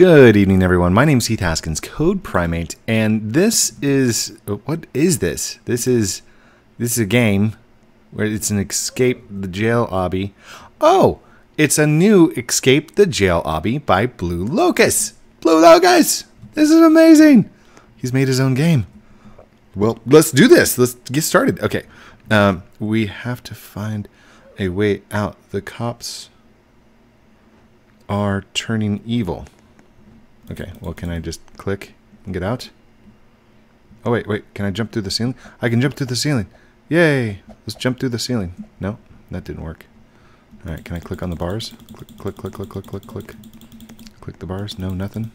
Good evening, everyone. My name is Heath Haskins, Code Primate, and this is what is this? This is a game where it's an escape the jail obby. Oh, it's a new escape the jail obby by Blue Locus. Blue Locus, this is amazing. He's made his own game. Well, let's do this. Let's get started. Okay, we have to find a way out. The cops are turning evil. Okay, well, can I just click and get out? Oh, wait, can I jump through the ceiling? I can jump through the ceiling. Yay! Let's jump through the ceiling. No, that didn't work. All right, can I click on the bars? Click, click, click, click, click, click. Click the bars. No, nothing.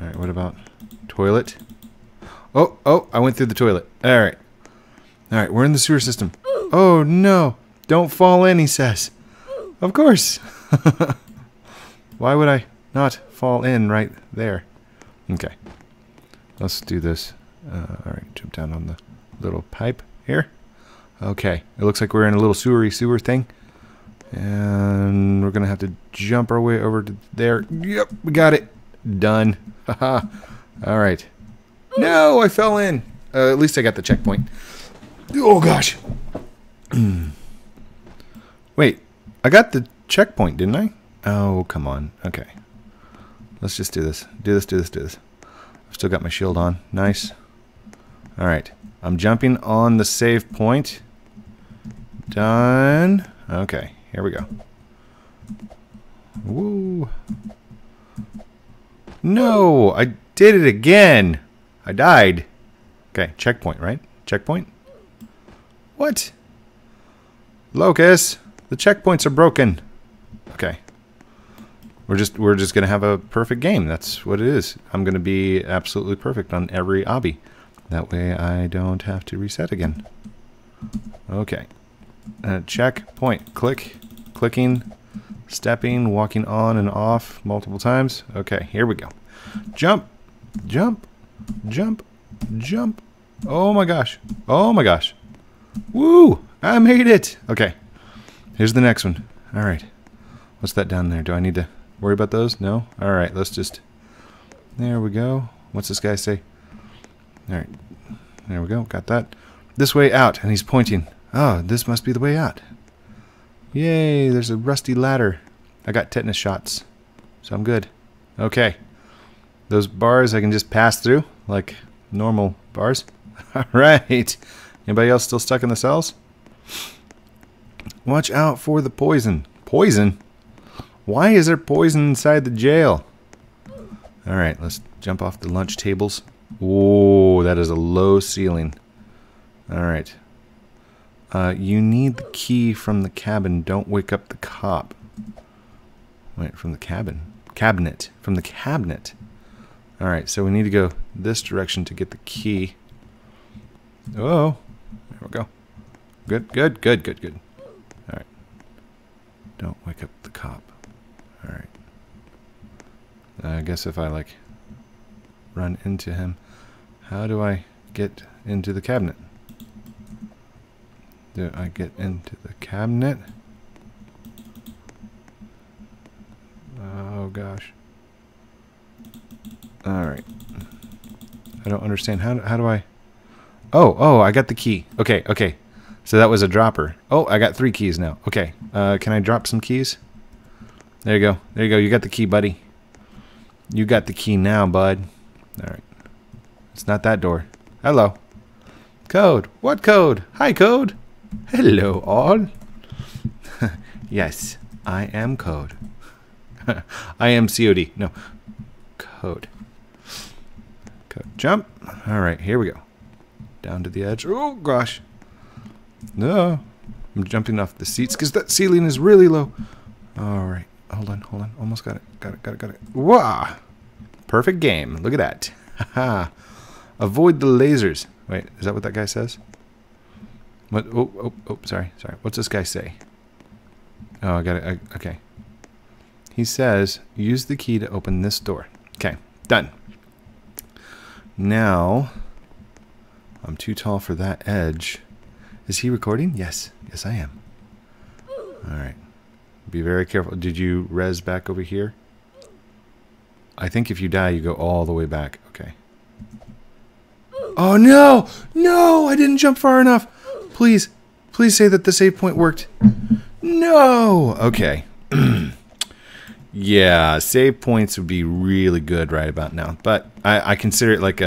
All right, what about toilet? Oh, I went through the toilet. All right, we're in the sewer system. Oh, no. Don't fall in, he says. Of course. Why would I not fall in right there? Okay, let's do this. All right, jump down on the little pipe here. Okay, it looks like we're in a little sewer thing, and we're gonna have to jump our way over to there. Yep, we got it done. Haha. All right. No, I fell in. At least I got the checkpoint. Oh gosh. Wait, I got the checkpoint, didn't I? Oh, come on. Okay. Let's just do this. Do this. I've still got my shield on. Nice. All right. I'm jumping on the save point. Done. Okay. Here we go. Woo. No, I did it again. I died. Okay. Checkpoint, right? Checkpoint? What? Locus, the checkpoints are broken. Okay. We're just gonna have a perfect game. That's what it is. I'm gonna be absolutely perfect on every obby. That way I don't have to reset again. Okay. Checkpoint. Click. Clicking. Stepping. Walking on and off multiple times. Okay, here we go. Jump. Jump. Jump. Jump. Oh my gosh. Oh my gosh. Woo! I made it! Okay. Here's the next one. Alright. What's that down there? Do I need to worry about those? No? Alright, let's just... There we go. What's this guy say? Alright. There we go. Got that. This way out. And he's pointing. Oh, this must be the way out. Yay, there's a rusty ladder. I got tetanus shots. So I'm good. Okay. Those bars I can just pass through. Like normal bars. Alright. Anybody else still stuck in the cells? Watch out for the poison. Poison? Why is there poison inside the jail? All right, let's jump off the lunch tables. Whoa, that is a low ceiling. All right. You need the key from the cabin. Don't wake up the cop. Wait, from the cabin? Cabinet. From the cabinet. All right, so we need to go this direction to get the key. Oh, there we go. Good. All right. Don't wake up the cop. All right. I guess if I, like, run into him, how do I get into the cabinet? Do I get into the cabinet? Oh, gosh. All right. I don't understand. How do I... Oh, I got the key. Okay. So that was a dropper. Oh, I got 3 keys now. Okay. Can I drop some keys? There you go. You got the key, buddy. You got the key now, bud. All right. It's not that door. Hello. Code. What code? Hi, Code. Hello, all. Yes, I am Code. I am COD. No. Code. Code. Jump. All right. Here we go. Down to the edge. Oh, gosh. No, I'm jumping off the seats because that ceiling is really low. All right, hold on. Almost got it. Got it. Wow, perfect game. Look at that. Haha. Avoid the lasers. Wait, is that what that guy says? What? Oh. Sorry. What's this guy say? Oh, I got it. Okay. He says, use the key to open this door. Okay, done. Now, I'm too tall for that edge. Is he recording? Yes, I am. All right. Be very careful. Did you res back over here? I think if you die, you go all the way back. Okay. Oh, no! No! I didn't jump far enough! Please. Please say that the save point worked. No! Okay. Yeah, save points would be really good right about now. But I consider it like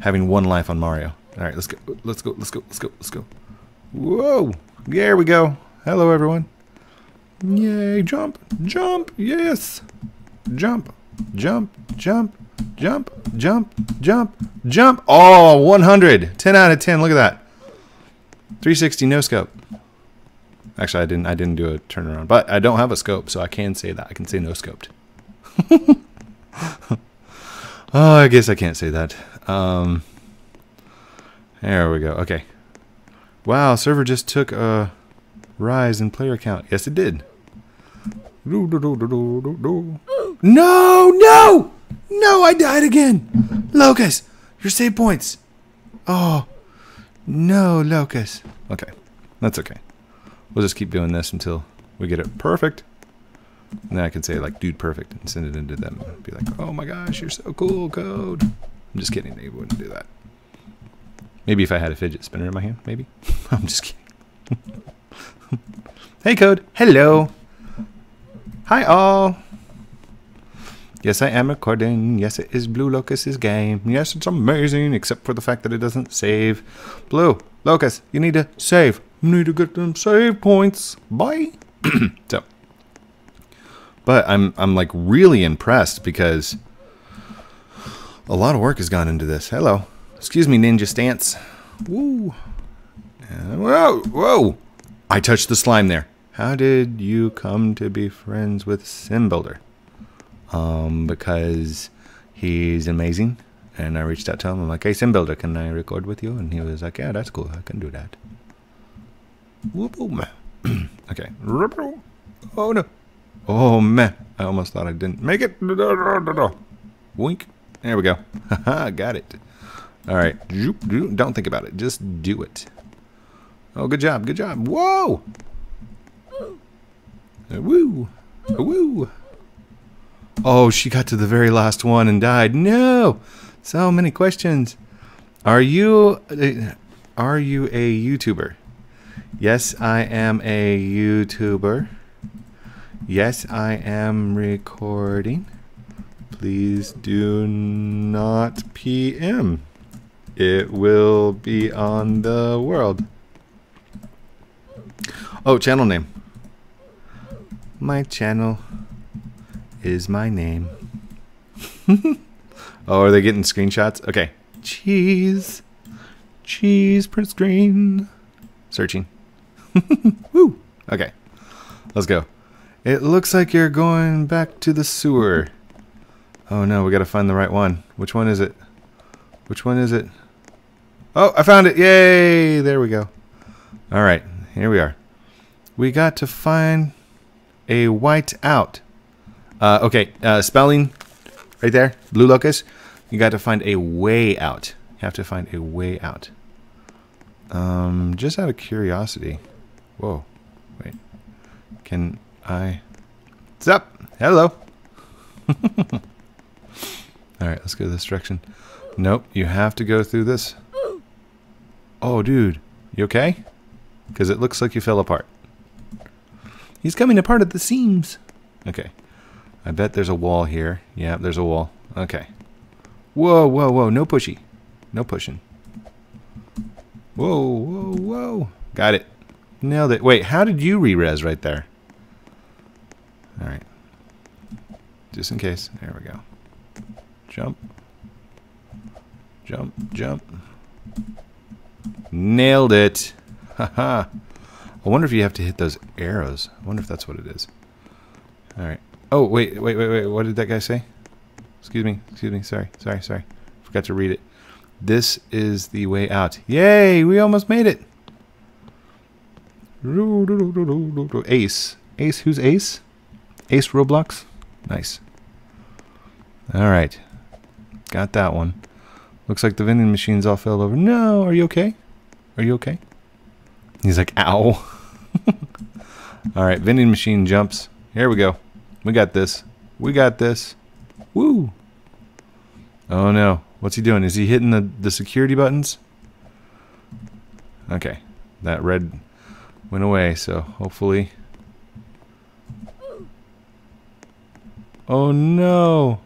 having one life on Mario. Alright, let's go. Let's go. Let's go. Let's go. Let's go. Whoa! There we go. Hello, everyone. Yay! Jump! Jump! Yes! Jump! Jump! Jump! Jump! Jump! Jump! Jump! Oh, 100! 10 out of 10. Look at that. 360 no scope. Actually, I didn't do a turnaround, but I don't have a scope, so I can say that. I can say no scoped. Oh, I guess I can't say that. There we go. Okay. Wow, server just took a rise in player count. Yes, it did. No, no, no! I died again. Locus, your save points. Oh, no, Locus. Okay, that's okay. We'll just keep doing this until we get it perfect. And then I can say, like, dude, perfect, and send it into them. And be like, oh my gosh, you're so cool, Code. I'm just kidding. They wouldn't do that. Maybe if I had a fidget spinner in my hand, maybe. I'm just kidding. Hey, Code. Hello. Hi, all. Yes, I am recording. Yes, it is Blue Locus's game. Yes, it's amazing, except for the fact that it doesn't save. Blue Locus, you need to save. You need to get them save points. Bye. So, but I'm like really impressed because a lot of work has gone into this. Hello. Excuse me, ninja stance. Woo. Whoa, whoa. I touched the slime there. How did you come to be friends with SimBuilder? Because he's amazing, and I reached out to him. I'm like, hey, SimBuilder, can I record with you? And he was like, yeah, that's cool. I can do that. Okay. Oh, no. Oh, man. I almost thought I didn't make it. Wink. There we go. Haha, got it. All right. Don't think about it. Just do it. Oh, good job. Good job. Whoa. Woo. Woo. Oh, she got to the very last one and died. No, so many questions. Are you a YouTuber? Yes, I am a YouTuber. Yes, I am recording. Please do not PM. It will be on the world. Oh, channel name. My channel is my name. Oh, are they getting screenshots? Okay. Cheese. Cheese per screen. Searching. Woo. Okay. Let's go. It looks like you're going back to the sewer. Oh no, we gotta find the right one. Which one is it? Which one is it? Oh, I found it. Yay. There we go. All right. Here we are. We got to find a white out. Okay, spelling right there, Blue Locus. You got to find a way out. You have to find a way out. Just out of curiosity. Whoa, wait. Can I? What's up? Hello. All right, let's go this direction. Nope, you have to go through this. Oh, dude, you okay? Because it looks like you fell apart. He's coming apart at the seams. Okay. I bet there's a wall here. Yeah, there's a wall. Okay. Whoa, whoa, whoa. No pushy. No pushing. Whoa, whoa, whoa. Got it. Nailed it. Wait, how did you re-res right there? All right. Just in case. There we go. Jump. Jump, jump. Nailed it. Haha. I wonder if you have to hit those arrows. I wonder if that's what it is. All right. Oh, wait, wait, wait, wait. What did that guy say? Excuse me. Excuse me. Sorry. Sorry. Sorry. Forgot to read it. This is the way out. Yay. We almost made it. Ace. Ace. Who's Ace? Ace Roblox. Nice. All right. Got that one. Looks like the vending machines all fell over. No. Are you okay? Are you okay? He's like, ow. All right, vending machine jumps. Here we go. We got this. We got this. Woo! Oh no. What's he doing? Is he hitting the security buttons? Okay. That red went away, so hopefully... Oh no!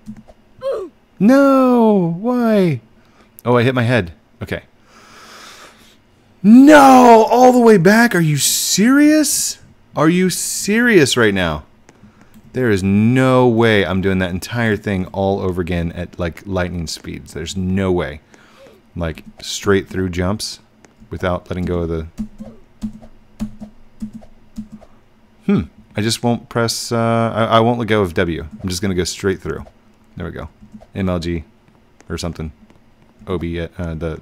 No! Why? Oh, I hit my head. Okay. No! All the way back? Are you serious? Are you serious right now? There is no way I'm doing that entire thing all over again at like lightning speeds. There's no way. Like straight through jumps without letting go of the... I just won't press... I won't let go of W. I'm just going to go straight through. There we go. MLG or something. OB, the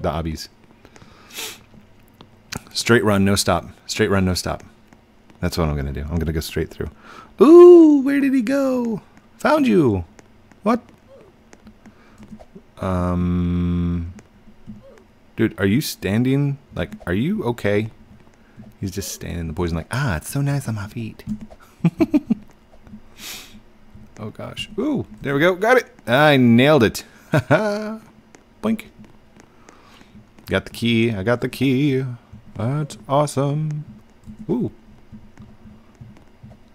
obbies. Straight run, no stop. Straight run, no stop. That's what I'm going to do. I'm going to go straight through. Ooh, where did he go? Found you. What? Dude, are you standing? Like, are you okay? He's just standing in the poison like, ah, it's so nice on my feet. Oh, gosh. Ooh, there we go. Got it. I nailed it. Ha-ha. Boink. Got the key. I got the key. That's awesome. Ooh.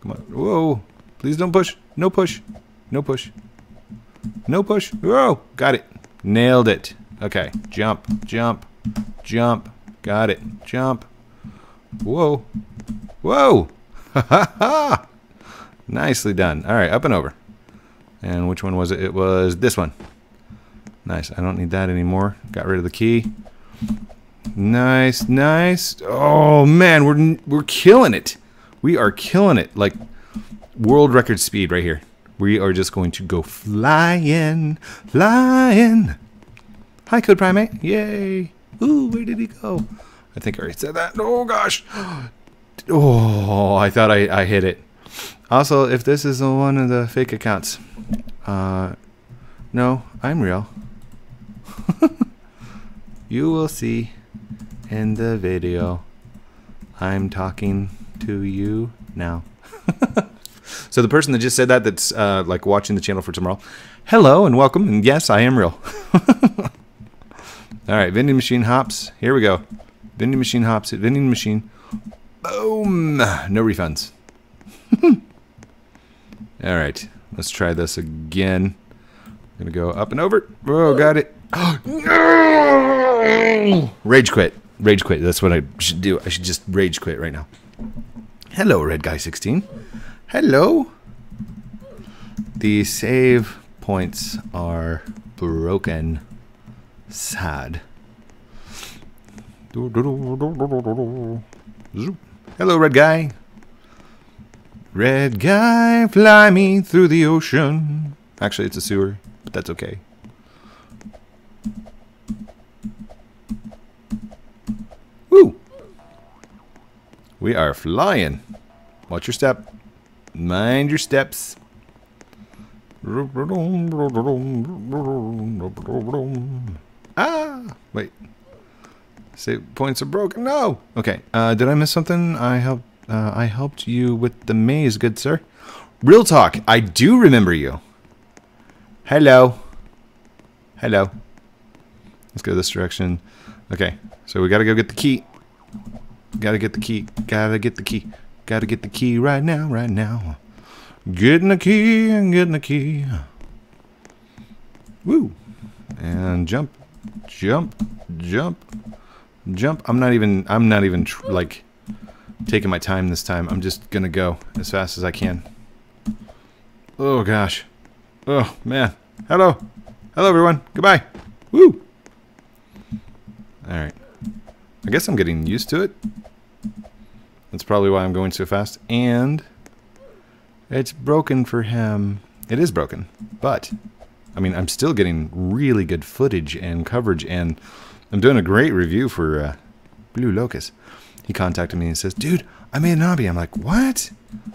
Come on. Whoa. Please don't push. No push. No push. No push. Whoa. Got it. Nailed it. Okay. Jump. Jump. Jump. Got it. Jump. Whoa. Whoa. Ha ha ha. Nicely done. All right, up and over. And which one was it? It was this one. Nice. I don't need that anymore. Got rid of the key. Nice, nice. Oh man, we're killing it. We are killing it. Like world record speed right here. We are just going to go flying, flying. Hi, Code Primate. Yay. Ooh, where did he go? I think I already said that. Oh gosh. Oh, I thought I hit it. Also, if this is one of the fake accounts, no, I'm real. You will see in the video. I'm talking to you now. So the person that just said that's like watching the channel for tomorrow, hello and welcome, and yes, I am real. All right, vending machine hops. Here we go. Vending machine hops at vending machine. Boom. No refunds. All right, let's try this again. I'm gonna go up and over. Oh, got it. No! Rage quit. Rage quit. That's what I should do. I should just rage quit right now. Hello, Red Guy 16. Hello. The save points are broken. Sad. Hello, Red Guy. Red guy, fly me through the ocean. Actually, it's a sewer, but that's okay. Woo! We are flying. Watch your step. Mind your steps. Ah! Wait. Save points are broken. No! Okay, did I miss something? I helped you with the maze, good sir. Real talk, I do remember you. Hello. Hello. Let's go this direction. Okay, so we gotta go get the key. Gotta get the key. Gotta get the key. Gotta get the key right now, right now. Getting the key and getting the key. Woo. And jump. Jump. Jump. Jump. I'm not even like... taking my time this time. I'm just gonna go as fast as I can. Oh gosh. Oh man. Hello. Hello everyone. Goodbye. Woo. Alright. I guess I'm getting used to it. That's probably why I'm going so fast. And it's broken for him. It is broken. But I mean, I'm still getting really good footage and coverage, and I'm doing a great review for Blue Locus. He contacted me and says, dude, I made an obby. I'm like, what?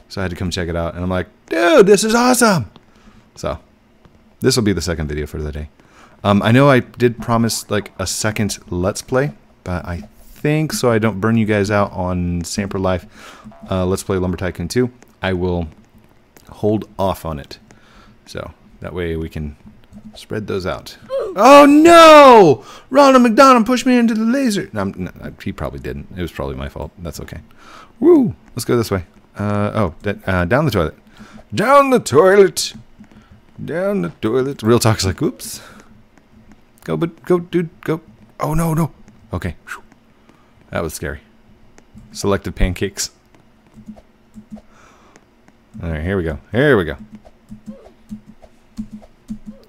So I had to come check it out. And I'm like, dude, this is awesome. So this will be the second video for the day. I know I did promise like a second Let's Play, but I think so I don't burn you guys out on Samper Life Let's Play Lumber Tycoon 2. I will hold off on it. So That way we can spread those out. Oh no! Ronald McDonald pushed me into the laser. No, he probably didn't. It was probably my fault. That's okay. Woo! Let's go this way. Down the toilet. Down the toilet. Down the toilet. Real talk's like, oops. Go, but go, dude, go. Oh no, no. Okay. Whew. That was scary. Selective pancakes. All right, here we go. Here we go.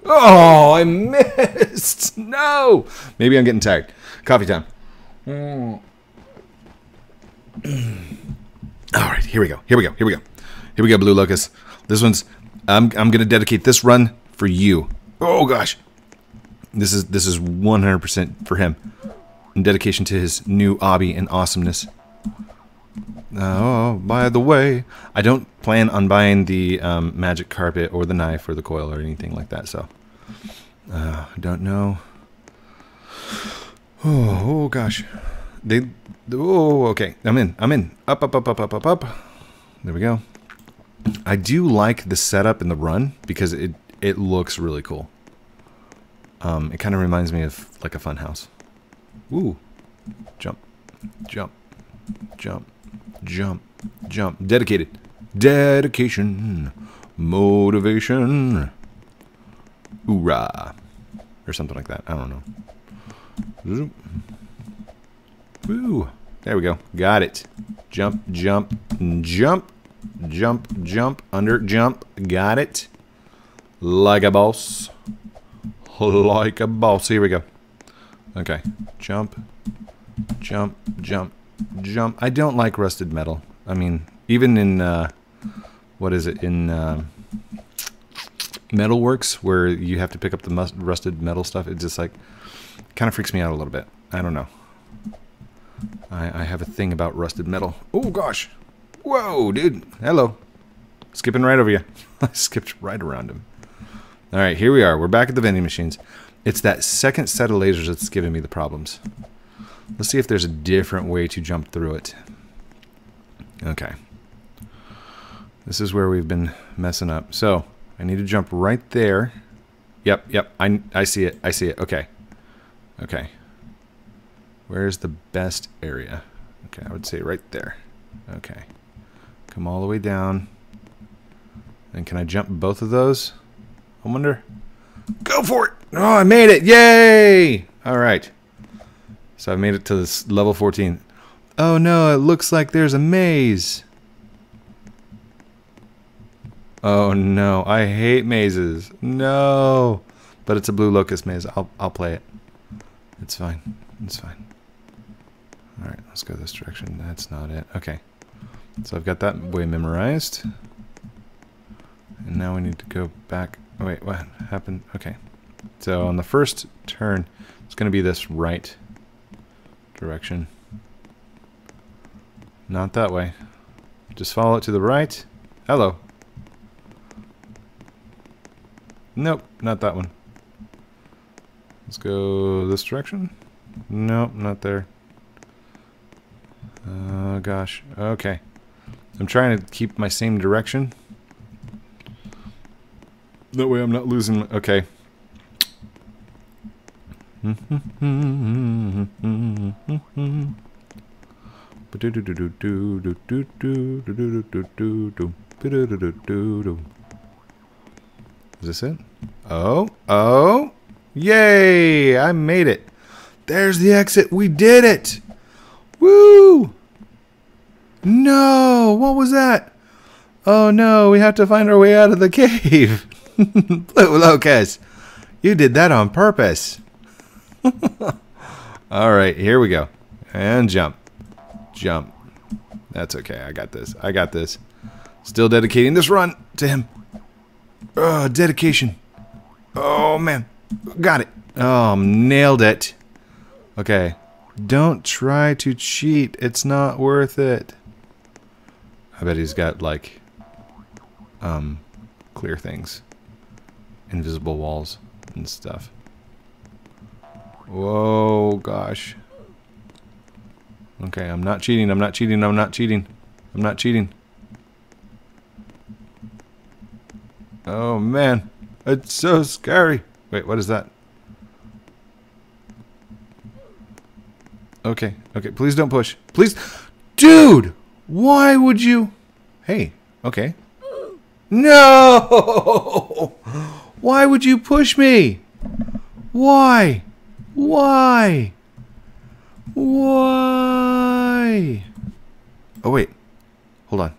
Oh, I missed. No. Maybe I'm getting tired. Coffee time. All right, here we go. Here we go. Here we go. Here we go, Blue Locus. This one's I'm going to dedicate this run for you. Oh gosh. This is 100% for him. In dedication to his new hobby and awesomeness. Oh, by the way, I don't plan on buying the magic carpet or the knife or the coil or anything like that, so I don't know. Oh, oh gosh. Oh, okay. I'm in. I'm in. Up, up, up, up, up, up, up. There we go. I do like the setup and the run because it looks really cool. It kind of reminds me of like a fun house. Ooh. Jump. Jump. Jump. Jump, jump, dedicated, dedication, motivation, hoorah, or something like that. I don't know. Zoom. Ooh, there we go. Got it. Jump, jump, jump, jump, jump, under, jump. Got it. Like a boss. Like a boss. Here we go. Okay. Jump, jump, jump. Jump. I don't like rusted metal. I mean, even in what is it, in Metalworks, where you have to pick up the rusted metal stuff, it just like kind of freaks me out a little bit. I don't know. I have a thing about rusted metal. Oh gosh! Whoa, dude! Hello. Skipping right over you. I skipped right around him. All right, here we are. We're back at the vending machines. It's that second set of lasers that's giving me the problems. Let's see if there's a different way to jump through it. Okay. This is where we've been messing up. So, I need to jump right there. Yep, yep. I see it. I see it. Okay. Okay. Where's the best area? Okay, I would say right there. Okay. Come all the way down. And can I jump both of those? I wonder. Go for it! Oh, I made it! Yay! All right. So I've made it to this level 14. Oh no, it looks like there's a maze. Oh no, I hate mazes. No. But it's a Blue Locus maze. I'll play it. It's fine. It's fine. All right, let's go this direction. That's not it. Okay. So I've got that way memorized. And now we need to go back. Oh wait, what happened? Okay. So on the first turn, it's going to be this right direction. Not that way. Just follow it to the right. Hello. Nope, not that one. Let's go this direction. Nope, not there. Oh gosh. Okay. I'm trying to keep my same direction. That way I'm not losing my... Okay. Is this it? Oh, oh, yay! I made it. There's the exit. We did it. Woo! No, what was that? Oh no, we have to find our way out of the cave. Blue Locus, you did that on purpose. All right, here we go. And jump. Jump. That's okay. I got this. I got this. Still dedicating this run to him. Oh, dedication. Oh, man. Got it. Oh, nailed it. Okay. Don't try to cheat. It's not worth it. I bet he's got, like, clear things. Invisible walls and stuff. Whoa, gosh. Okay, I'm not cheating. I'm not cheating. I'm not cheating. I'm not cheating. Oh, man. It's so scary. Wait, what is that? Okay, okay, please don't push. Please. Dude, why would you? Hey, okay. No! Why would you push me? Why? Why? Why? Oh, wait. Hold on.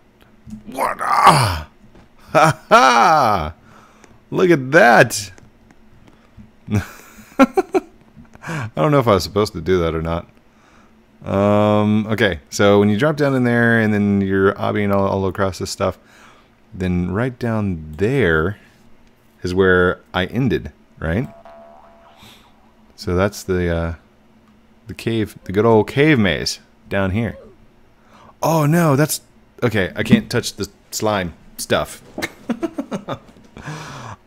What? Ah! Ha ha! Look at that! I don't know if I was supposed to do that or not. Okay, so when you drop down in there and then you're obbying all across this stuff, then right down there is where I ended, right? So that's the cave, the good old cave maze down here. Oh no, that's... Okay, I can't touch the slime stuff.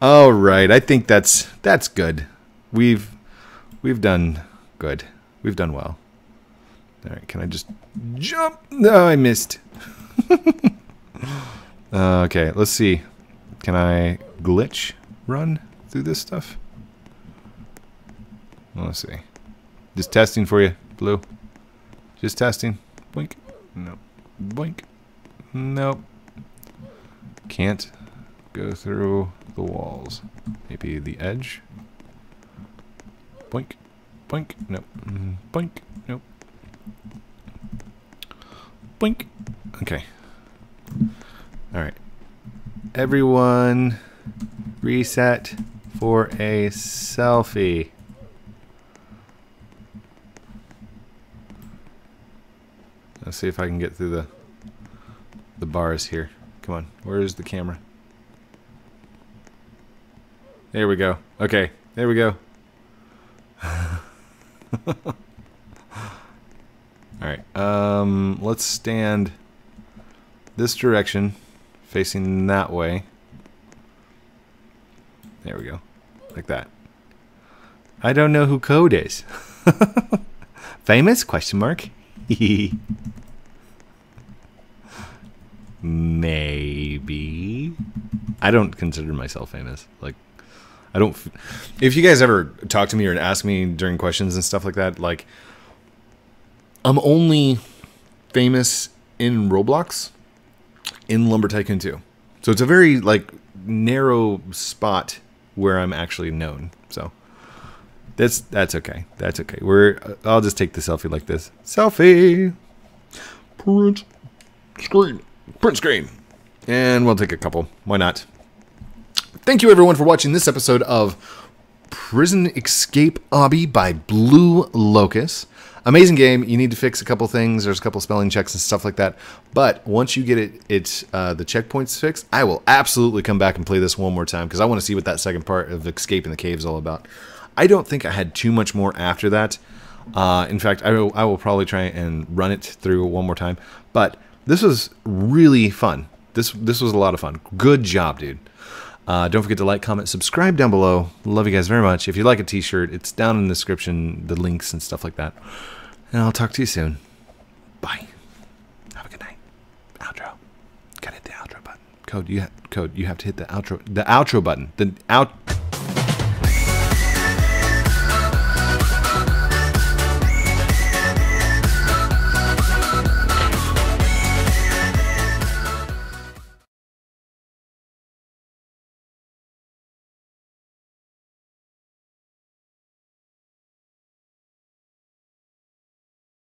All right, I think that's good. We've done good. We've done well. All right, can I just jump? No, I missed. Okay, let's see. Can I glitch run through this stuff? Let's see. Just testing for you, Blue. Just testing. Boink. No. Boink. Nope. Can't go through the walls. Maybe the edge. Boink. Boink. Nope. Boink. Nope. Boink. Okay. Alright. Everyone reset for a selfie. Let's see if I can get through the bars here. Come on. Where is the camera? There we go. Okay. There we go. Alright. Let's stand this direction, facing that way. There we go. Like that. I don't know who Code is. Famous? Question mark. Maybe. I don't consider myself famous. Like, I don't. If you guys ever talk to me or ask me during questions and stuff like that, like, I'm only famous in Roblox, in Lumber Tycoon 2. So it's a very, like, narrow spot where I'm actually known. So that's okay. That's okay. I'll just take the selfie like this. Selfie. Print screen. Print screen. And we'll take a couple. Why not? Thank you everyone for watching this episode of Prison Escape Obby by Blue Locus. Amazing game. You need to fix a couple things. There's a couple spelling checks and stuff like that. But once you get the checkpoints fixed, I will absolutely come back and play this one more time because I want to see what that second part of Escape in the Cave is all about. I don't think I had too much more after that. In fact, I will probably try and run it through one more time. But this was really fun. This was a lot of fun. Good job, dude. Don't forget to like, comment, subscribe down below. Love you guys very much. If you'd like a t-shirt, it's down in the description, the links and stuff like that. And I'll talk to you soon. Bye. Have a good night. Outro. Gotta hit the outro button. Code, you have to hit the outro button. The out.